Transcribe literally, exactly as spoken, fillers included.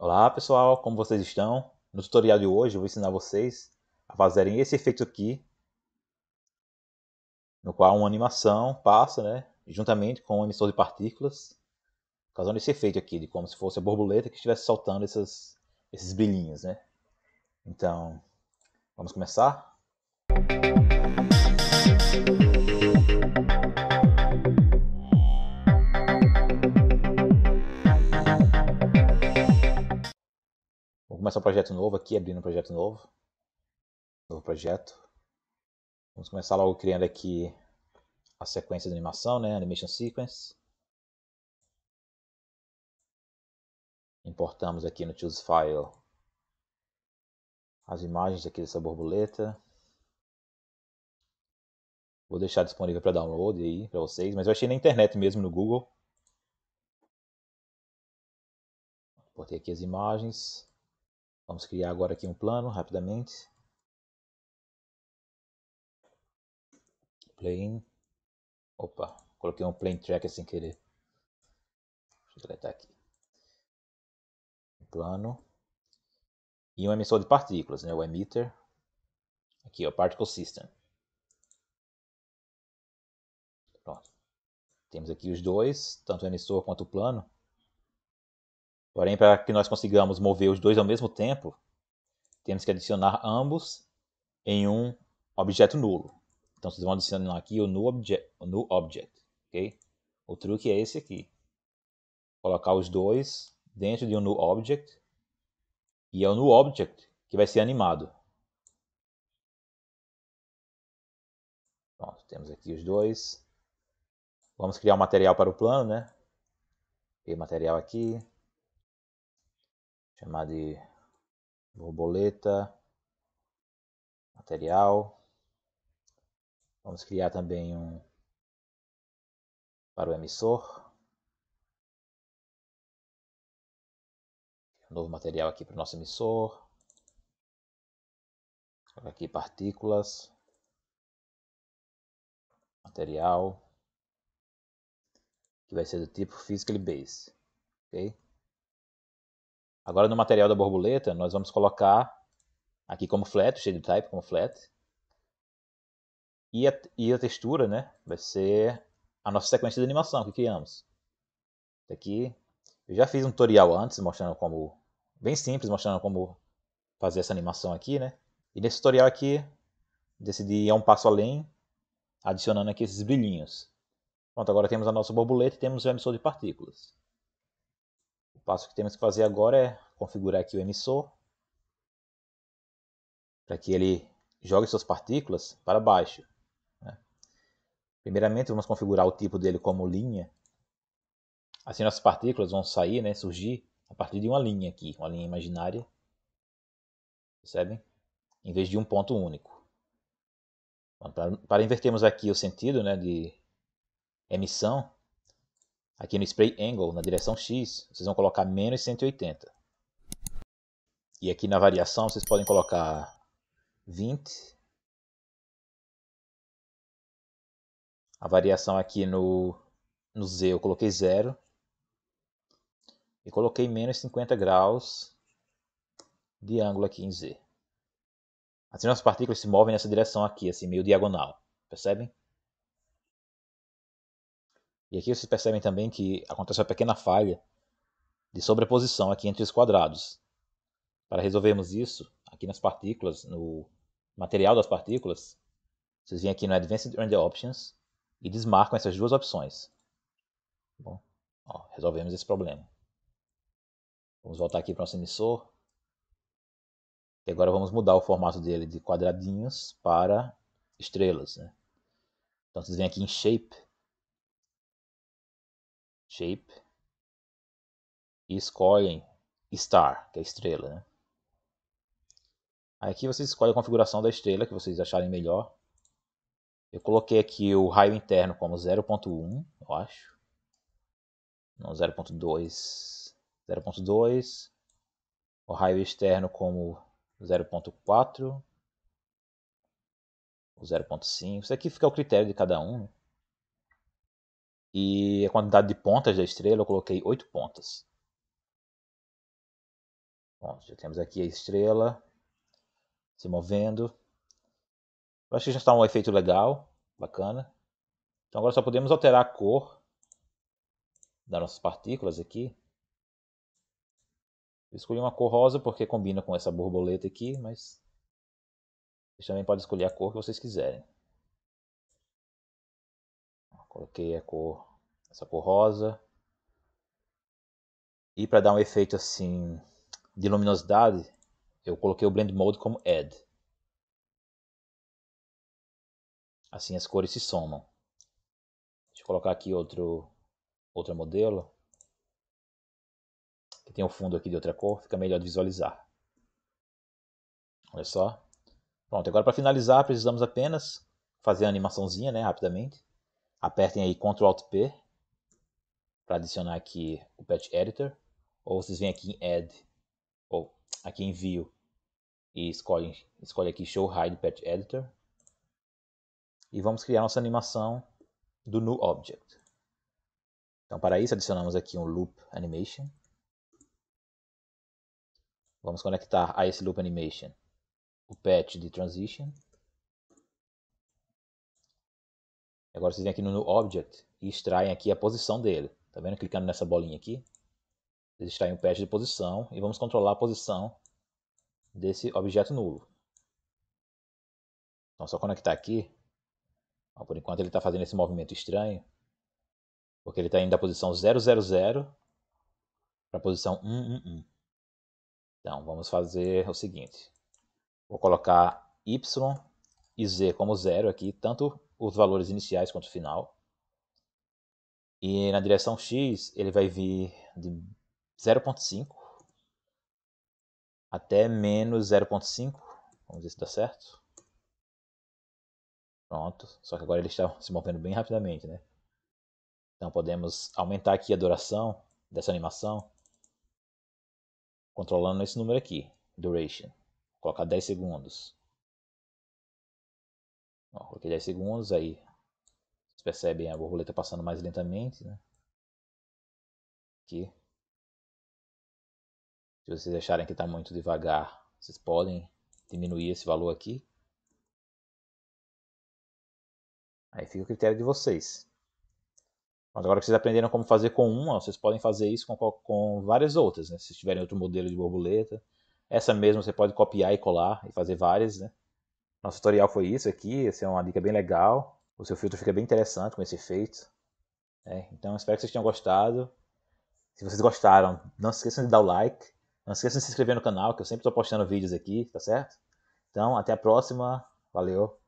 Olá pessoal, como vocês estão? No tutorial de hoje eu vou ensinar vocês a fazerem esse efeito aqui, no qual uma animação passa, né, juntamente com o emissor de partículas, causando esse efeito aqui, de como se fosse a borboleta que estivesse soltando essas, esses brilhinhos, né? Então, vamos começar? Vou começar um projeto novo aqui, abrindo um projeto novo. Novo projeto. Vamos começar logo criando aqui a sequência de animação, né? Animation Sequence. Importamos aqui no Choose File as imagens aqui dessa borboleta. Vou deixar disponível para download aí para vocês, mas eu achei na internet mesmo, no Google. Botei aqui as imagens. Vamos criar agora aqui um plano, rapidamente. Plane. Opa, coloquei um plane tracker sem querer. Deixa eu deletar aqui. Plano. E um emissor de partículas, né? O emitter. Aqui, o particle system. Pronto. Temos aqui os dois, tanto o emissor quanto o plano. Porém, para que nós consigamos mover os dois ao mesmo tempo, temos que adicionar ambos em um objeto nulo. Então vocês vão adicionando aqui o new object, o new object, ok? O truque é esse aqui. Colocar os dois dentro de um new object e é o new object que vai ser animado. Pronto, temos aqui os dois. Vamos criar um material para o plano, né? Tem material aqui, chamar de borboleta material. Vamos criar também um para o emissor. Um novo material aqui para o nosso emissor. Colocar aqui partículas. Material. Que vai ser do tipo Physical Base. Okay? Agora no material da borboleta nós vamos colocar aqui como flat, cheio de type como flat. E a, e a textura, né, vai ser a nossa sequência de animação que criamos. Aqui, eu já fiz um tutorial antes, mostrando como, bem simples, mostrando como fazer essa animação aqui, né. E nesse tutorial aqui, decidi ir um passo além, adicionando aqui esses brilhinhos. Pronto, agora temos a nossa borboleta e temos o emissor de partículas. O passo que temos que fazer agora é configurar aqui o emissor, para que ele jogue suas partículas para baixo. Primeiramente, vamos configurar o tipo dele como linha. Assim, nossas partículas vão sair, né, surgir a partir de uma linha aqui, uma linha imaginária. Percebem? Em vez de um ponto único. Bom, para, para invertermos aqui o sentido, né, de emissão, aqui no Spray Angle, na direção X, vocês vão colocar menos cento e oitenta. E aqui na variação, vocês podem colocar vinte. A variação aqui no, no Z eu coloquei zero. E coloquei menos cinquenta graus de ângulo aqui em Z. Assim nossas partículas se movem nessa direção aqui, assim, meio diagonal. Percebem? E aqui vocês percebem também que acontece uma pequena falha de sobreposição aqui entre os quadrados. Para resolvermos isso, aqui nas partículas, no material das partículas, vocês vêm aqui no Advanced Render Options. E desmarcam essas duas opções. Bom, ó, resolvemos esse problema. Vamos voltar aqui para o nosso emissor. E agora vamos mudar o formato dele de quadradinhos para estrelas, né? Então vocês vêm aqui em Shape. Shape. E escolhem Star, que é estrela, né? Aí aqui vocês escolhem a configuração da estrela que vocês acharem melhor. Eu coloquei aqui o raio interno como zero ponto um, eu acho. Não, zero ponto dois. zero ponto dois. O raio externo como zero ponto quatro. O zero ponto cinco. Isso aqui fica ao critério de cada um. E a quantidade de pontas da estrela eu coloquei oito pontas. Pronto, já temos aqui a estrela se movendo. Eu acho que já está um efeito legal, bacana. Então agora só podemos alterar a cor das nossas partículas aqui. Eu escolhi uma cor rosa porque combina com essa borboleta aqui, mas vocês também podem escolher a cor que vocês quiserem. Coloquei a cor, essa cor rosa. E para dar um efeito assim de luminosidade, eu coloquei o Blend Mode como Add. Assim as cores se somam. Deixa eu colocar aqui outro, outro modelo. Que tem o fundo aqui de outra cor, fica melhor de visualizar. Olha só. Pronto, agora para finalizar precisamos apenas fazer a animaçãozinha, né, rapidamente. Apertem aí control alt P para adicionar aqui o Patch Editor. Ou vocês vêm aqui em Add, ou aqui em View, e escolhem, escolhem aqui Show Hide Patch Editor. E vamos criar nossa animação do New Object. Então para isso adicionamos aqui um Loop Animation. Vamos conectar a esse Loop Animation o Patch de Transition. Agora vocês vêm aqui no New Object e extraem aqui a posição dele. Tá vendo? Clicando nessa bolinha aqui. Vocês extraem o patch de posição e vamos controlar a posição desse objeto nulo. Então só conectar aqui. Ó, por enquanto ele está fazendo esse movimento estranho. Porque ele está indo da posição zero zero zero para a posição um um um. Então vamos fazer o seguinte. Vou colocar Y e Z como zero aqui, tanto os valores iniciais quanto o final. E na direção X ele vai vir de zero ponto cinco até menos zero ponto cinco. Vamos ver se dá certo. Pronto. Só que agora ele está se movendo bem rapidamente, né? Então podemos aumentar aqui a duração dessa animação, controlando esse número aqui, duration. Vou colocar dez segundos. Ó, coloquei dez segundos, aí vocês percebem a borboleta passando mais lentamente, né? Aqui. Se vocês acharem que está muito devagar, vocês podem diminuir esse valor aqui. Aí fica o critério de vocês. Mas agora que vocês aprenderam como fazer com uma, vocês podem fazer isso com, com várias outras, né? Se tiverem outro modelo de borboleta. Essa mesma você pode copiar e colar e fazer várias, né? Nosso tutorial foi isso aqui, essa é uma dica bem legal. O seu filtro fica bem interessante com esse efeito. É, então espero que vocês tenham gostado. Se vocês gostaram, não se esqueçam de dar o like. Não se esqueçam de se inscrever no canal, que eu sempre estou postando vídeos aqui, tá certo? Então, até a próxima. Valeu!